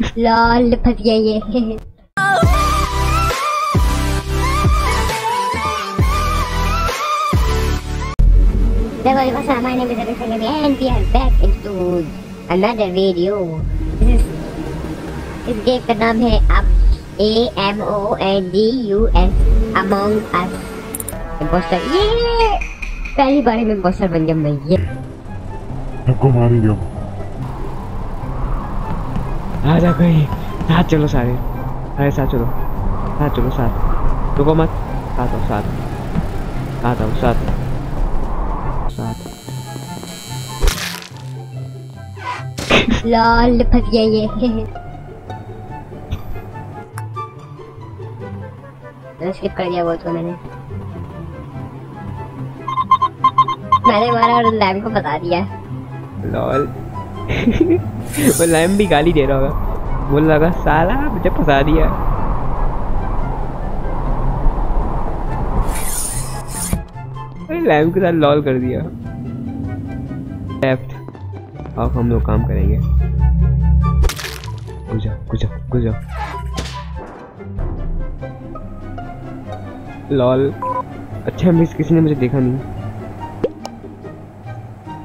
Lol फंस जाइए। What's up? My name is Abhishek and we are back into another video. This game का नाम है AMONG US Among Us. Impostor ये पहली बार में इम्पोस्टर बन गया मैं ये। आपको मारेंगे। आ जा कोई साथ चलो सारे अरे साथ चलो साथ रुको मत साथ आओ साथ लाल फंस गया ये स्किप कर दिया वो तो मैंने मारा और लैम को बता दिया लॉल वो लैम भी गाली दे रहा होगा बोल रहा होगा साला मुझे फंसा दिया लैम के साथ लॉल कर दिया लेफ्ट अब हम लोग काम करेंगे गुजर लॉल अच्छा मिस किसी ने मुझे देखा नहीं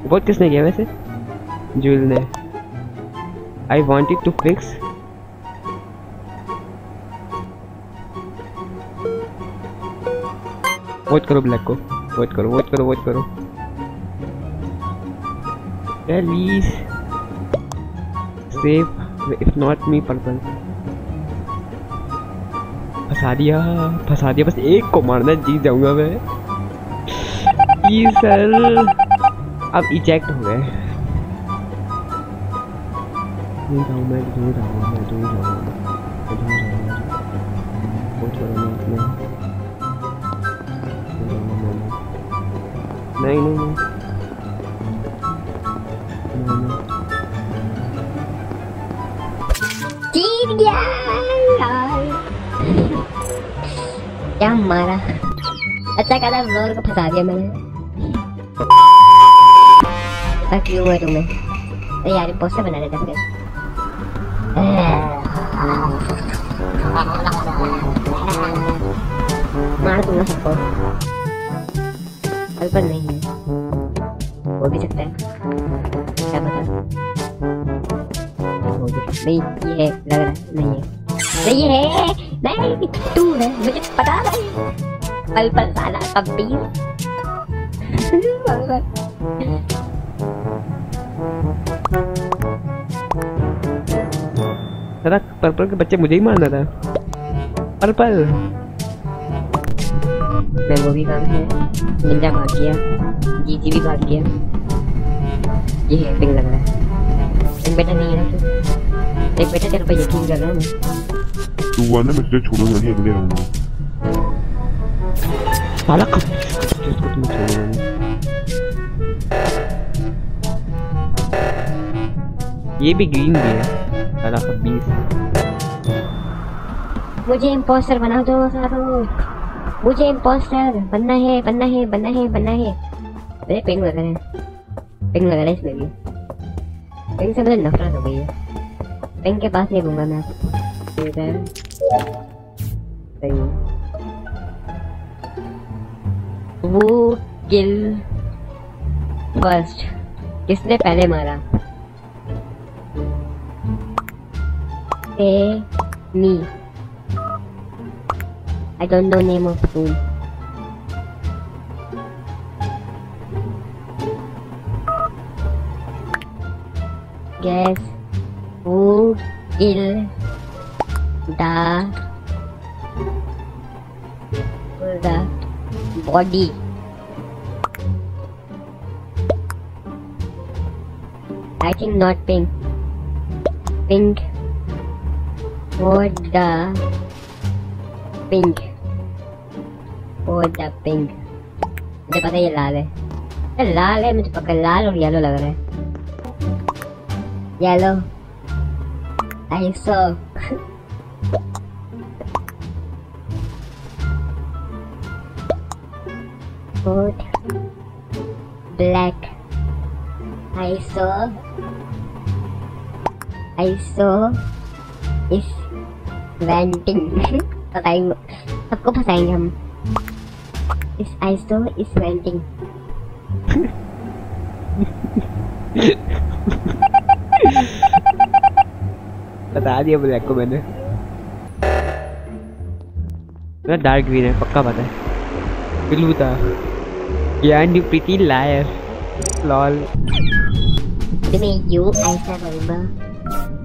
बहुत किसने किया वैसे जुल ने I wanted to fix vote करो ब्लैक को वोट करो please save if not me purple फंसा दिया बस एक को मारना जीत जाऊंगा मैं जी सर अब इजेक्ट हो गए नहीं क्या मारा अच्छा कहता ब्लोर को फंसा दिया मैंने क्यों हुआ तुम्हें अरे यार पोस्टर बना लेता फिर मार दूंगा सबको अल्पन नहीं है हो भी सकता है क्या पता नहीं ये लग रहा है नहीं है तू है मुझे पता नहीं पल साला कभी साला पर्पल के बच्चे मुझे ही मारना था पर्पल मैं वो भी काम है निंजा भाग गया जीजी भी भाग गया ये हेल्पिंग लग रहा है बेटा नहीं है एक बेटा तेरे पर यकीन कर रहा हूँ तू वाला मैं तुझे छोड़ूंगा नहीं अगले राउंड में साला कब इसको तुम छोड़ोगे ये भी ग्रीन भी है साला कब 20 मुझे इम्पोस्टर बना दो सारो मुझे इम्पोस्टर बनना है अरे पिंग लगा रहे इसमें भी पिंग से मुझे नफरत हो गई है पिंग के पास नहीं घूंगा मैं वो किल फर्स्ट किसने पहले मारा me I don't know name of फूल गैस वो kill the body I think not pink for the pink मुझे पता है ये लाल है मुझे पक्का लाल और येलो लग रहा है yellow I saw black I saw इस वेंटिंग पता ही सबको फंसाएंगे हम। इस आइस तो इस वेंटिंग बता दिया ब्लैक को मैंने। मैं डार्क ग्रीन है पक्का पता है। ब्लू था। यार यू प्रिटी लायर। लॉल। फिर मैं यू ऐसा करूँगा।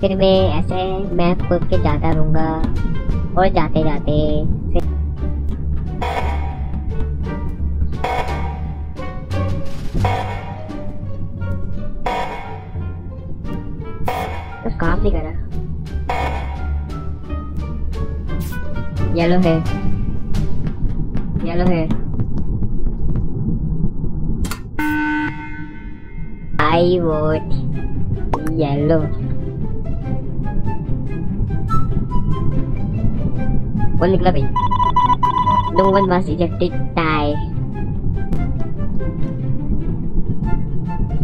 फिर मैं ऐसे मैप खोल के जाता रहूँगा और जाते जाते काम नहीं करा। येलो है, येलो है। I vote yellow. वो निकला भाई। No one was ejected. Die.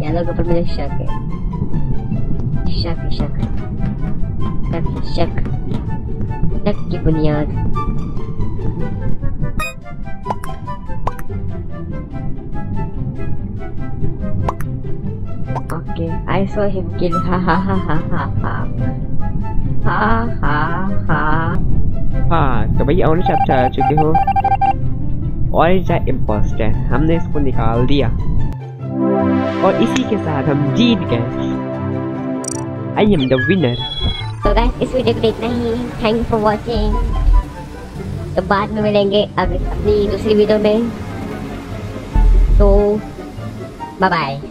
Yellow के ऊपर मुझे शक है। शक शक शक शक शक की बुनियाद। Okay I saw him kill. हा हा हा हा हा हा हा हा हा हाँ। तो भाई और आप आ चुके हो और ये इम्पोस्टर हमने इसको निकाल दिया और इसी के साथ हम जीत गए। I am the winner. So guys, इस वीडियो को देखना ही। Thank you for watching. तो बाद में मिलेंगे अब अपनी दूसरी वीडियो में। तो बाय बाय।